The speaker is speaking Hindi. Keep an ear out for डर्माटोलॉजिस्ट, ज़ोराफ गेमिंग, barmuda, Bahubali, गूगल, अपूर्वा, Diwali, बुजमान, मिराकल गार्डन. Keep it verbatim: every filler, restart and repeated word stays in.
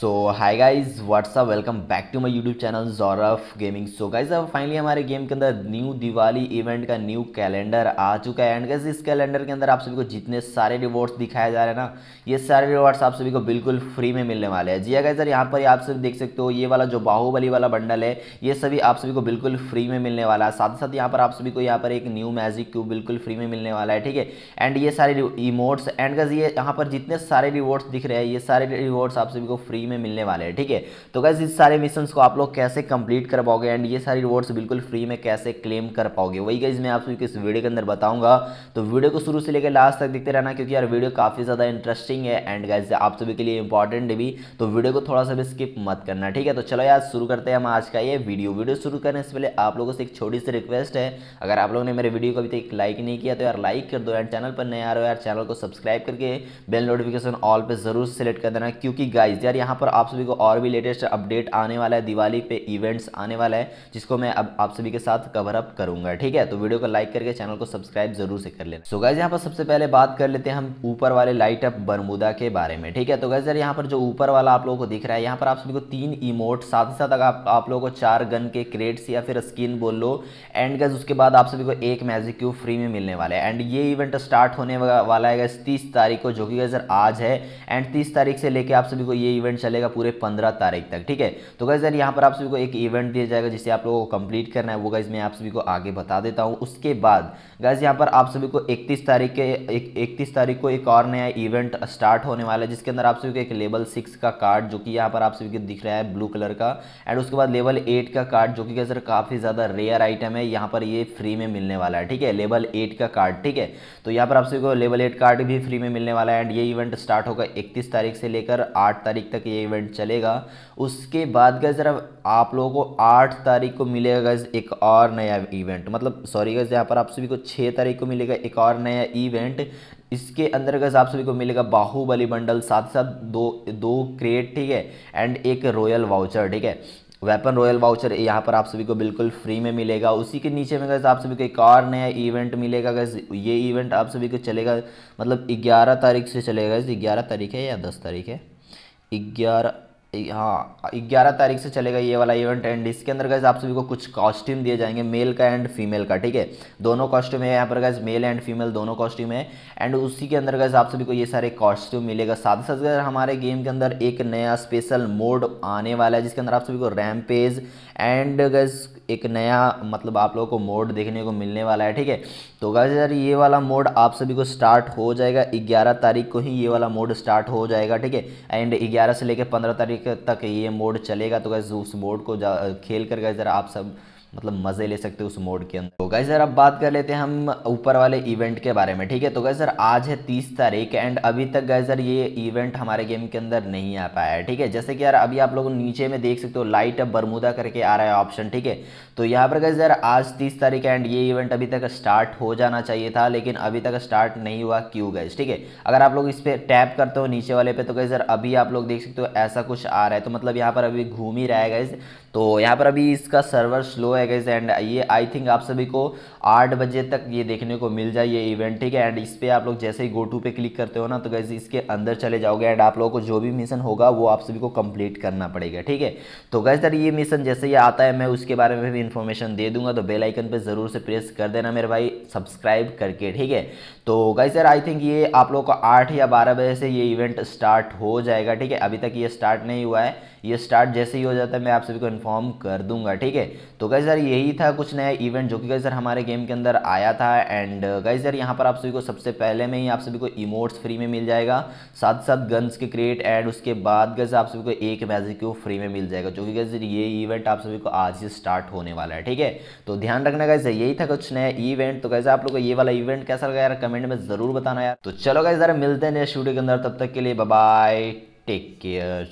So hi guys what's up, welcome back to my YouTube channel ज़ोराफ गेमिंग। So guys अब फाइनली हमारे गेम के अंदर न्यू दिवाली इवेंट का न्यू कैलेंडर आ चुका है। एंड गाइज इस कैलेंडर के अंदर आप सभी को जितने सारे रिवॉर्ड्स दिखाए जा रहे हैं ना, ये सारे रिवॉर्ड्स आप सभी को बिल्कुल फ्री में मिलने वाले हैं। जी हाँ गाइज, सर यहाँ पर आप सभी देख सकते हो ये वाला जो बाहुबली वाला बंडल है, ये सभी आप सभी को बिल्कुल फ्री में मिलने वाला है। साथ ही साथ यहाँ पर आप सभी को यहाँ पर एक न्यू मैजिक क्यूब बिल्कुल फ्री में मिलने वाला है, ठीक है। एंड ये सारे इमोट्स एंड गाइज ये यहाँ पर जितने सारे रिवॉर्ड्स दिख रहे हैं, ये सारे रिवॉर्ड्स आप सभी को फ्री में मिलने वाले हैं, ठीक है। तो गाइस इस सारे मिशंस को आप लोग कैसे कंप्लीट कर पाओगे एंड ये सारे रिवॉर्ड्स बिल्कुल फ्री में कैसे क्लेम कर पाओगे, वही गाइस मैं आप सभी को इस वीडियो के अंदर बताऊंगा। तो वीडियो को शुरू से लेकर लास्ट तक देखते रहना, क्योंकि यार वीडियो काफी ज्यादा इंटरेस्टिंग है एंड गाइस आप सभी के लिए इंपॉर्टेंट भी। तो वीडियो को थोड़ा सा भी स्किप मत करना, ठीक है। तो चलो यार शुरू करते हैं हम आज का ये वीडियो। वीडियो शुरू करने से पहले आप लोगों से एक छोटी सी रिक्वेस्ट है, अगर आप लोगों ने मेरे वीडियो को अभी तक लाइक नहीं किया तो यार लाइक कर दो। एंड चैनल पर नए आ रहे हो यार, चैनल को सब्सक्राइब करके बेल नोटिफिकेशन ऑल पर जरूर सेलेक्ट कर देना, क्योंकि गाइस यार यहाँ पर आप सभी को और भी लेटेस्ट अपडेट आने वाला है, दिवाली पे इवेंट्स आने वाला है, जिसको मैं अब आप सभी के साथ कवर अप करूंगा, ठीक है। तो वीडियो को लाइक करके चैनल को सब्सक्राइब जरूर से कर लेना। सो गाइस यहाँ पर सबसे पहले बात कर लेते हैं हम ऊपर वाले लाइट अप बरमुदा के बारे में, ठीक है। तो गाइस यार यहाँ पर जो ऊपर वाला आप लोगों को दिख रहा है, यहाँ पर आप सभी को तीन इमोट, साथ ही साथ आप, आप लोगों को चार गन के क्रेट्स या फिर स्किन बोल लो। एंड गाइस उसके बाद आप सभी को एक मैजिक क्यूब फ्री में मिलने वाला है। एंड ये इवेंट स्टार्ट होने वाला है गाइस तीस तारीख को, जो कि गाइस यार आज है। एंड तीस तारीख से लेकर आप सभी को ये इवेंट चलेगा पूरे पंद्रह तारीख तक, ठीक है। तो गाइस यार यहाँ पर आप सभी को एक इवेंट दिया जाएगा, जिसे आप लोगों को कंप्लीट करना है, वो गाइस मैं आप सभी को आगे बता देता हूँ। उसके बाद गाइस यहाँ पर आप सभी को इकतीस तारीख के इकतीस तारीख को एक और नया इवेंट स्टार्ट होने वाला है, जिसके अंदर आप सभी को एक लेवल सिक्स का कार्ड, जो कि यहाँ पर आप सभी को दिख रहा है ब्लू कलर का। एंड उसके बाद लेवल एट का कार्ड, जो कि गाइस यार काफ़ी ज़्यादा रेयर आइटम है, यहाँ पर ये फ्री में मिलने वाला है, ठीक है। लेवल एट का कार्ड, ठीक है। तो यहाँ पर आप सभी को लेवल एट कार्ड भी फ्री में मिलने वाला है। एंड ये इवेंट स्टार्ट होगा इकतीस तारीख से लेकर आठ तारीख तक ये इवेंट चलेगा। उसके बाद गाइस जरा आप लोगों को आठ तारीख को मिलेगा गाइस एक और नया इवेंट, मतलब सॉरी गाइस यहाँ पर आप सभी को छः तारीख को मिलेगा एक और नया इवेंट। इसके अंदर गाइस आप सभी को मिलेगा बाहुबली बंडल, साथ साथ दो दो क्रेट, ठीक है। एंड एक रॉयल वाउचर, ठीक है, वेपन रॉयल वाउचर यहाँ पर आप सभी को बिल्कुल फ्री में मिलेगा। उसी के नीचे में गाइस आप सभी को एक और नया इवेंट मिलेगा गाइस। ये इवेंट आप सभी को चलेगा, मतलब ग्यारह तारीख से चलेगा गाइस। ग्यारह तारीख है या दस तारीख है, ग्यारह, हाँ ग्यारह तारीख से चलेगा ये वाला इवेंट। एंड इसके अंदर गाइस आप सभी को कुछ कॉस्ट्यूम दिए जाएंगे, मेल का एंड फीमेल का, ठीक है। दोनों कॉस्ट्यूम है यहाँ पर गाइस, मेल एंड फीमेल दोनों कॉस्ट्यूम है। एंड उसी के अंदर गाइस आप सभी को ये सारे कॉस्ट्यूम मिलेगा। साथ साथ गाइस हमारे गेम के अंदर एक नया स्पेशल मोड आने वाला है, जिसके अंदर आप सभी को रैम्पेज एंड गाइस एक नया, मतलब आप लोगों को मोड देखने को मिलने वाला है, ठीक है। तो गाइस यार ये वाला मोड आप सभी को स्टार्ट हो जाएगा ग्यारह तारीख को ही, ये वाला मोड स्टार्ट हो जाएगा, ठीक है। एंड ग्यारह से लेकर पंद्रह तारीख तक ये मोड चलेगा। तो गाइस उस मोड को खेल कर गाइस यार आप सब मतलब मज़े ले सकते हो उस मोड के अंदर। तो गाइस यार अब बात कर लेते हैं हम ऊपर वाले इवेंट के बारे में, ठीक है। तो गाइस यार आज है तीस तारीख एंड अभी तक गाइस यार ये इवेंट हमारे गेम के अंदर नहीं आ पाया है, ठीक है। जैसे कि यार अभी आप लोग नीचे में देख सकते हो लाइट अप बरमुदा करके आ रहा है ऑप्शन, ठीक है। तो यहाँ पर गाइस यार आज तीस तारीख एंड ये इवेंट अभी तक स्टार्ट हो जाना चाहिए था, लेकिन अभी तक स्टार्ट नहीं हुआ, क्यों गाइस, ठीक है। अगर आप लोग इस पर टैप करते हो नीचे वाले पे, तो गाइस यार अभी आप लोग देख सकते हो ऐसा कुछ आ रहा है, तो मतलब यहाँ पर अभी घूम ही रहा है गाइस। तो यहाँ पर अभी इसका सर्वर स्लो है गाइस। एंड ये आई थिंक आप सभी को आठ बजे तक ये देखने को मिल जाए ये इवेंट, ठीक है। एंड इस पे आप लोग जैसे ही गो टू पे क्लिक करते हो ना, तो गाइस इसके अंदर चले जाओगे एंड आप लोगों को जो भी मिशन होगा वो आप सभी को कंप्लीट करना पड़ेगा, ठीक है। तो गाइस यार ये मिशन जैसे ही आता है मैं उसके बारे में भी इंफॉर्मेशन दे दूंगा, तो बेल आइकन पे जरूर से प्रेस कर देना मेरे भाई, सब्सक्राइब करके, ठीक है। तो गाइस यार आई थिंक ये आप लोग को आठ या बारह बजे से ये इवेंट स्टार्ट हो जाएगा, ठीक है। अभी तक ये स्टार्ट नहीं हुआ है, ये स्टार्ट जैसे ही हो जाता है मैं आप सभी को इन्फॉर्म कर दूंगा, ठीक है। तो गाइस यार यही था कुछ नया इवेंट जो कि गाइस यार हमारे गेम के अंदर आया था। एंड गाइस यार यहाँ पर आप सभी को सबसे पहले में ही आप सभी को इमोट्स फ्री में मिल जाएगा, साथ साथ गन्स के क्रेट। एंड उसके बाद गाइस आप सभी को एक मैजिक क्यूब फ्री में मिल जाएगा, जो कि गाइस यार ये इवेंट आप सभी को आज ही स्टार्ट होने वाला है, ठीक है। तो ध्यान रखना गाइस, यही था कुछ नया इवेंट। तो गाइस आप लोग को ये वाला इवेंट कैसा लगा यार कमेंट में ज़रूर बताना यार। तो चलो गाइस यार मिलते हैं नेक्स्ट वीडियो के अंदर, तब तक के लिए बाय बाय, टेक केयर।